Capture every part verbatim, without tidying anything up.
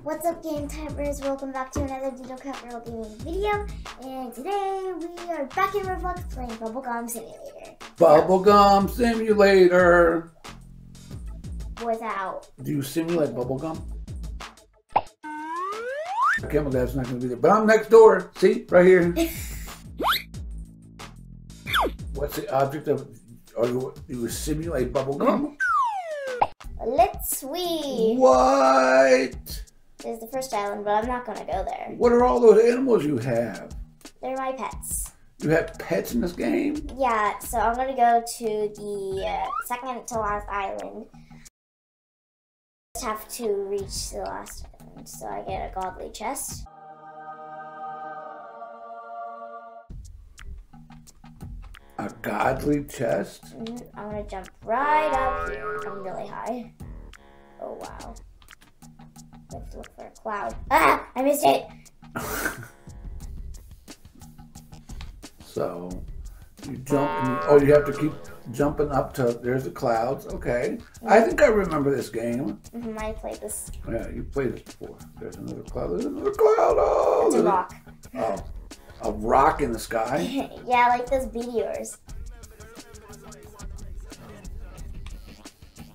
What's up, Game Typers? Welcome back to another Dino Capital Gaming video, and today we are back in Roblox playing Bubble Gum Simulator. Bubble Gum Simulator! Without... Do you simulate bubble gum? Camel Lab's not going to be there, but I'm next door! See? Right here. What's the object of... Are you, you simulate bubble gum? Let's we. What? There's the first island, but I'm not gonna go there. What are all those animals you have? They're my pets. You have pets in this game? Yeah, so I'm gonna go to the uh, second to last island. Just have to reach the last island, so I get a godly chest. A godly chest? Mm-hmm. I'm gonna jump right up here. I'm really high. Oh wow. I have to look for a cloud. Ah! I missed it! So, you jump and you, oh, you have to keep jumping up to, there's the clouds. Okay. Mm-hmm. I think I remember this game. Mm-hmm, I played this. Yeah, you played this before. There's another cloud. There's another cloud! Oh! It's a rock. Oh. A rock in the sky? Yeah, like those meteors.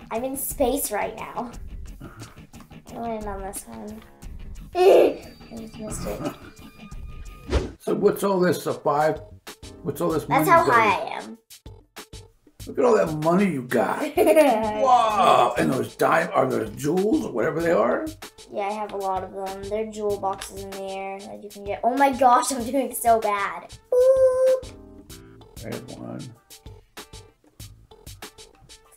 I'm in space right now. I landed on this one. I just missed it. So what's all this? A five? What's all this money? That's how high I am. Look at all that money you got. Wow! And those dime, are those jewels or whatever they are? Yeah, I have a lot of them. There are jewel boxes in there that you can get. Oh my gosh, I'm doing so bad. Boop. There's one.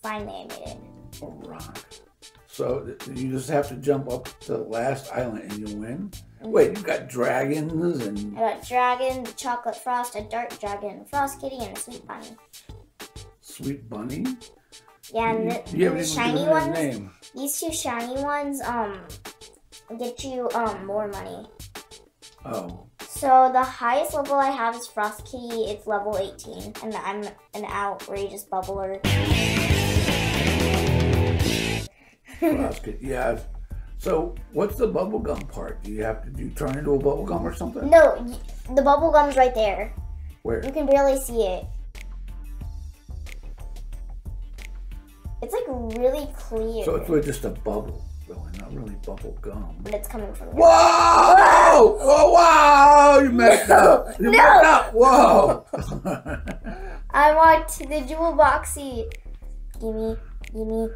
Finally, I made it. All right. So you just have to jump up to the last island and you win? Mm-hmm. Wait, you got dragons and... I got dragon, the chocolate frost, a dark dragon, frost kitty, and a sweet bunny. Sweet bunny? Yeah, and the, you, you the shiny ones, name. These two shiny ones um, get you um, more money. Oh. So the highest level I have is Frost Kitty, it's level eighteen, and I'm an outrageous bubbler. Frost Kitty, yeah. So what's the bubblegum part? Do you have to do you turn into a bubblegum or something? No, the bubblegum's right there. Where? You can barely see it. It's like really clear. So it's really just a bubble, really, not really bubble gum. But it's coming from. Whoa! Whoa! Oh, wow! You messed up! You no. messed up! Whoa! I want the jewel boxy. Gimme, gimme!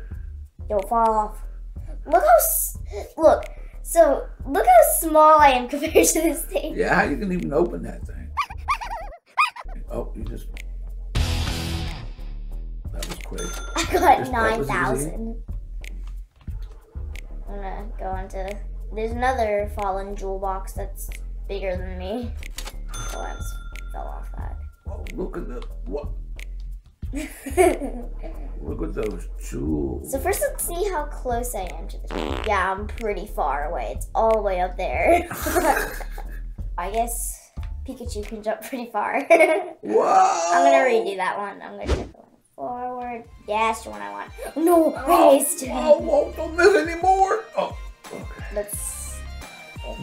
Don't fall off. Look how s look. So look how small I am compared to this thing. Yeah, how you can even open that thing? Oh, you just. That was quick. I got nine thousand. I'm gonna go into... There's another fallen jewel box that's bigger than me. Oh, I just fell off that. Oh, look at the... What? Look at those jewels. So first let's see how close I am to the jewel. Yeah, I'm pretty far away. It's all the way up there. I guess Pikachu can jump pretty far. Whoa! I'm gonna redo that one. I'm gonna jump forward. Yeah, that's the one I want. No, I missed it. Oh, whoa, don't miss anymore. Oh, okay. Let's.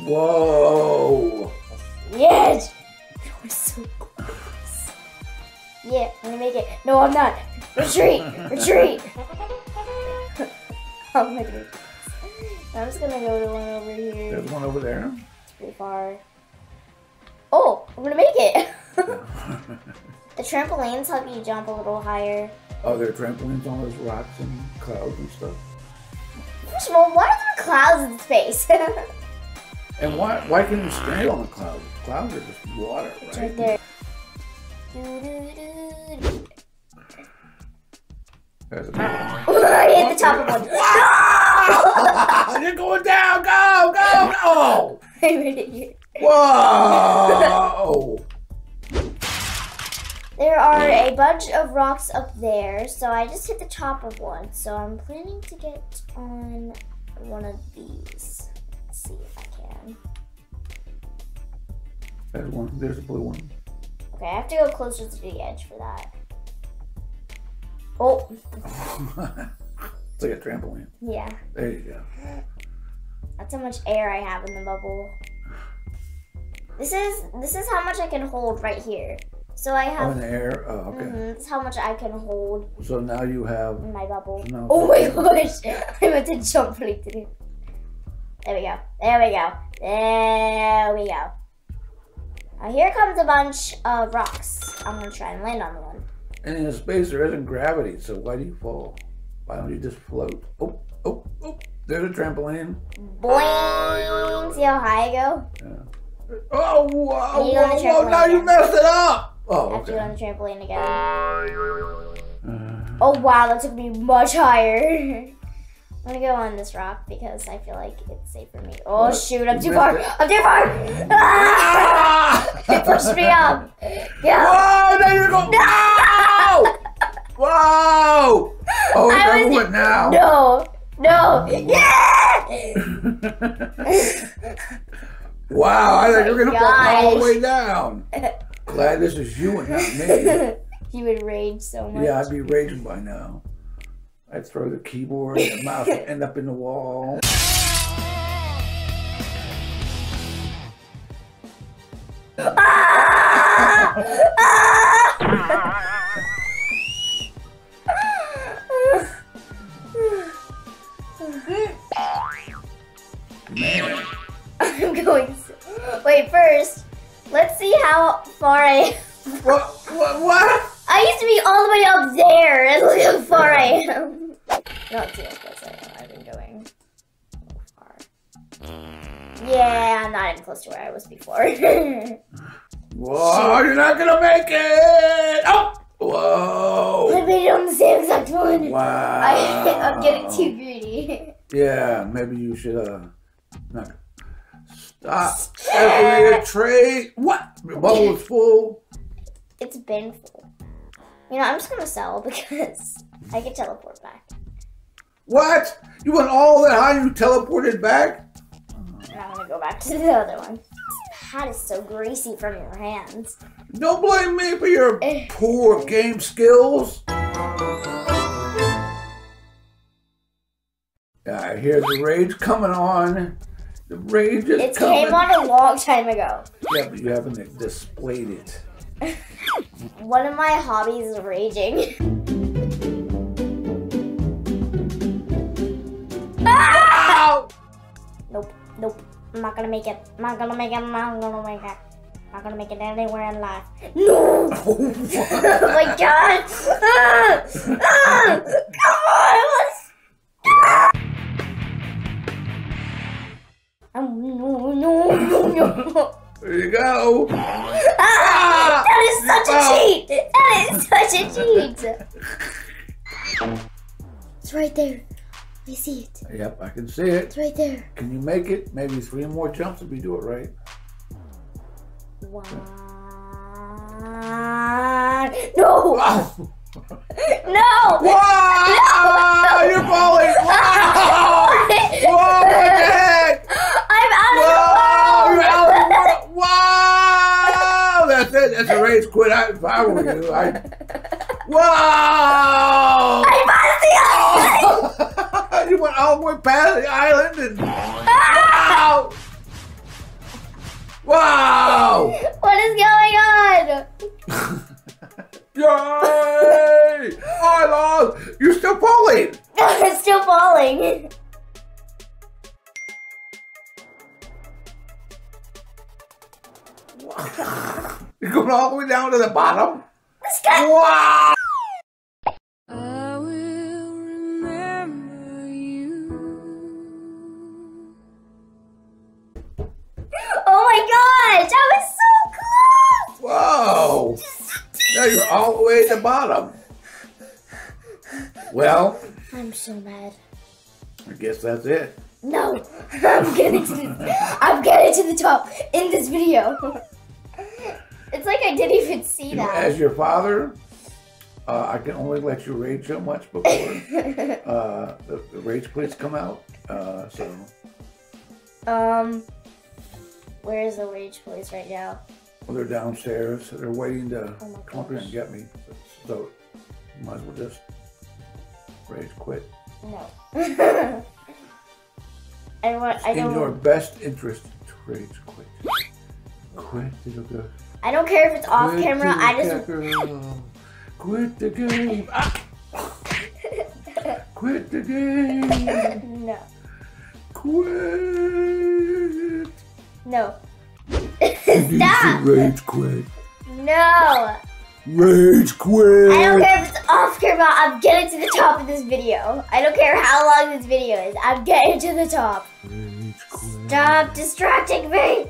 Whoa. Yes. That was so close. Yeah, I'm gonna make it. No, I'm not. Retreat, retreat. Oh my goodness. I'm just gonna go to one over here. There's one over there. It's pretty far. Oh, I'm gonna make it. The trampolines help you jump a little higher. Oh, there are trampolines on those rocks and clouds and stuff? First of all, why are there clouds in space? And why why can you stand on the clouds? Clouds are just water, right? It's right there. There's another one. I hit the top of one. No! You're going down! Go! Go! No! I made it here. Whoa! There are a bunch of rocks up there, so I just hit the top of one. So I'm planning to get on one of these. Let's see if I can. There's one. There's a blue one. Okay, I have to go closer to the edge for that. Oh. It's like a trampoline. Yeah. There you go. That's how much air I have in the bubble. This is this is how much I can hold right here. So I have. Oh, in the air? Oh, okay. Mm-hmm, that's how much I can hold. So now you have. My bubble. No. Oh my gosh. I went to jump right through. There we go. There we go. There we go. Now here comes a bunch of rocks. I'm going to try and land on one. And in space, there isn't gravity, so why do you fall? Why don't you just float? Oh, oh, oh. There's a trampoline. Boing! See how high I go? Yeah. Oh, wow, you whoa, whoa, now you messed it up! Oh, okay. You have to go on the trampoline again. Uh, oh, wow, that took me much higher. I'm gonna go on this rock because I feel like it's safe for me. Oh, what? Shoot, I'm too far. It. I'm too far. Ah! It pushed me up. Yeah. Whoa, now you're going. No! Whoa! Oh, I was... what now? No, no. Yeah! Wow, I thought you were gonna fall all the way down. Glad this is you and not me. You would rage so much. Yeah, I'd be raging by now. I'd throw the keyboard and the mouse and end up in the wall. Man. I'm going so... Wait, first, let's see how far I... What? What? What? I used to be all the way up there, and look how far I am. Not too close, I know, I've been going far. Yeah, I'm not even close to where I was before. Whoa, you're not gonna make it! Oh! Whoa! I made it on the same exact one. Wow. I, I'm getting too greedy. Yeah, maybe you should, uh, not... Stop! Separated tray! What? Your bubble's full? It's been full. You know, I'm just gonna sell because I can teleport back. What? You went all that high and you teleported back? I'm gonna go back to the other one. This pad is so greasy from your hands. Don't blame me for your poor game skills. Alright, here's the rage coming on. The rage is it coming. It came on a long time ago. Yeah, but you haven't displayed it. One of my hobbies is raging. Ow! Nope, nope. I'm not gonna make it. I'm not gonna make it. I'm not gonna make it. I'm not gonna make it anywhere in life. No! Oh, oh my god! Ah! Ah! Come on! Let's... Ah! Oh, no, no, no, no. There you go. Ah, that is such a cheat. That is such a cheat. It's right there. I see it. Yep, I can see it. It's right there. Can you make it? Maybe three more jumps if we do it right. One. No. Wow. No. Wow. No. You're falling. Wow. Whoa, what the heck? I'm out of the ball. You're out of the ball. Wow! That's it. That's a rage quit. I, if I were you, I. Wow! I passed the island. You went all the way past the island and. Wow! Wow! What is going on? Yay! I lost. You're still falling. I'm still falling. You're going all the way down to the bottom? This guy. Wow! I will remember you. Oh my gosh! I was so close! Whoa! Now you're all the way at the bottom. Well... I'm so mad. I guess that's it. No! I'm getting to the, I'm getting to the top in this video. It's like I didn't even see you, that. As your father, uh, I can only let you rage so much before uh, the, the rage quits come out. Uh, so, um, where is the rage police right now? Well, they're downstairs. They're waiting to oh come up here and get me. So, might as well just rage quit. No. I want. I don't. In your best interest, trade quit. Quit the game. I don't care if it's off quit camera. I just girl. Quit the game. Ah. Quit the game. No. Quit. No. Stop. Rage quit. No. Rage quit. I don't care if it's off camera. I'm getting to the top of this video. I don't care how long this video is. I'm getting to the top. Rage quit. Stop distracting me.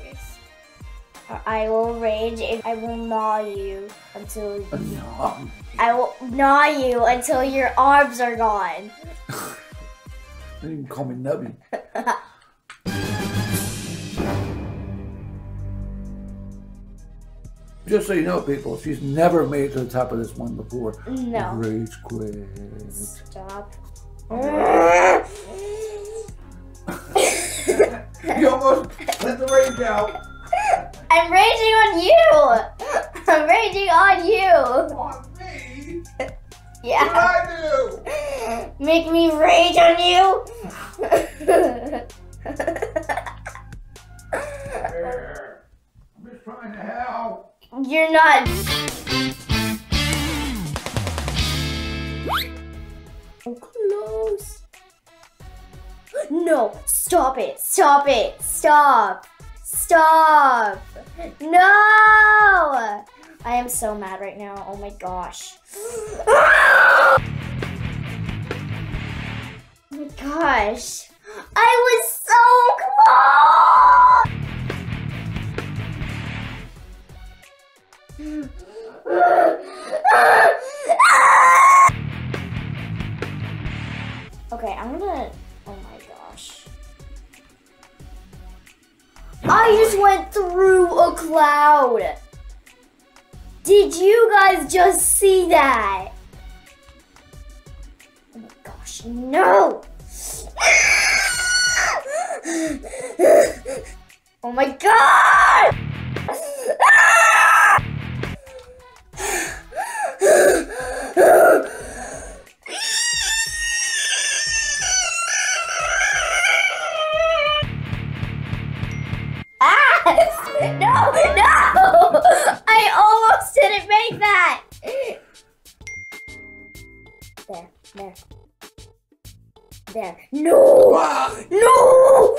I will rage and I will gnaw you until you, I will gnaw you until your arms are gone. You can call me Nubby. Just so you know, people, she's never made it to the top of this one before. No. Rage quit. Stop. You almost let the rage out. I'm raging on you! I'm raging on you! On me? Yeah. What do I do? Make me rage on you? I'm just trying to help. You're not. So close. No, stop it, stop it, stop. Stop! No! I am so mad right now. Oh my gosh. Oh my gosh. I was so close! Okay, I'm gonna... Oh my gosh. I just went through a cloud. Did you guys just see that? Oh my gosh, no! Oh my god! No, no! I almost didn't make that! There, there. There. No! Ah. No!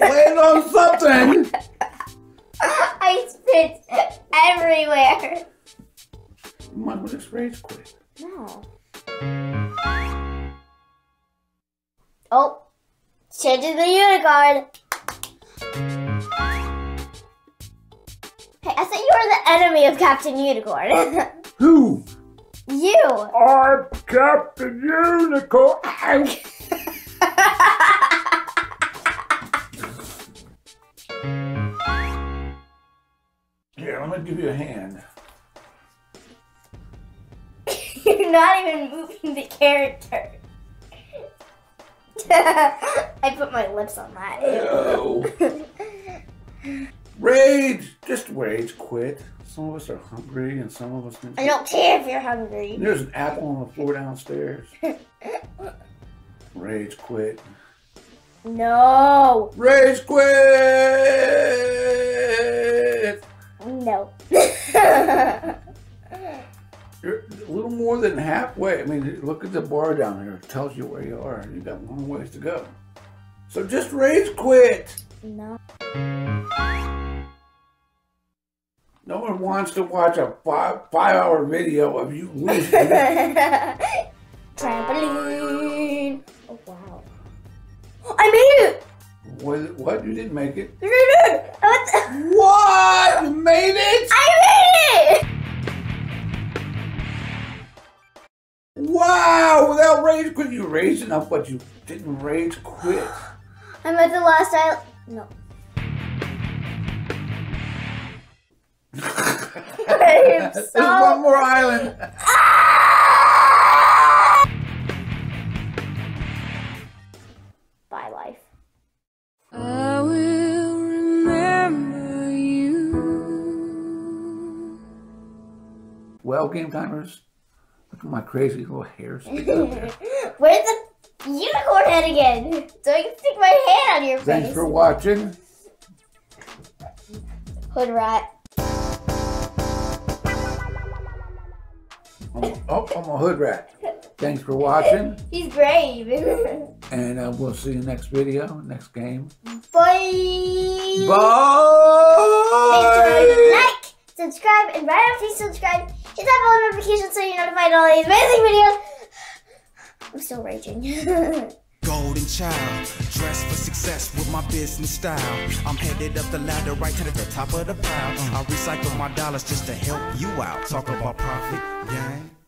Land on something! I spit everywhere. Mom, will this rage quit? No. Oh! Changing the unicorn! Hey, I thought you were the enemy of Captain Unicorn. Who? You. I'm Captain Unicorn. Yeah, I'm gonna give you a hand. You're not even moving the character. I put my lips on that. Oh. Rage! Just rage quit. Some of us are hungry and some of us... I don't care if you're hungry. And there's an apple on the floor downstairs. Rage quit. No! Rage quit! No. You're a little more than halfway. I mean, look at the bar down here. It tells you where you are. You've got long ways to go. So just rage quit! No. No one wants to watch a five, five hour video of you losing. Trampoline! Oh wow. I made it! What? What? You didn't make it? What? You made it? I made it! Wow! Without rage quit, you raged enough, but you didn't rage quit. I'm at the last island. No. I am so... There's one more island. Ah! Bye, life. I will remember you. Well, game timers, Look at my crazy little hair sticking out there. Where's the unicorn head again? So I can stick my hand on your face. Thanks for watching. Hood rat. I'm, oh, I'm a hood rat. Thanks for watching. He's brave. And uh, we'll see you next video, next game. Bye. Bye. Make sure you like, subscribe, and right after you subscribe, hit that bell notification so you're notified of all these amazing videos. I'm still raging. Golden child, dressed for success with my business style. I'm headed up the ladder right to the top of the pile. I recycle my dollars just to help you out. Talk about profit, gang.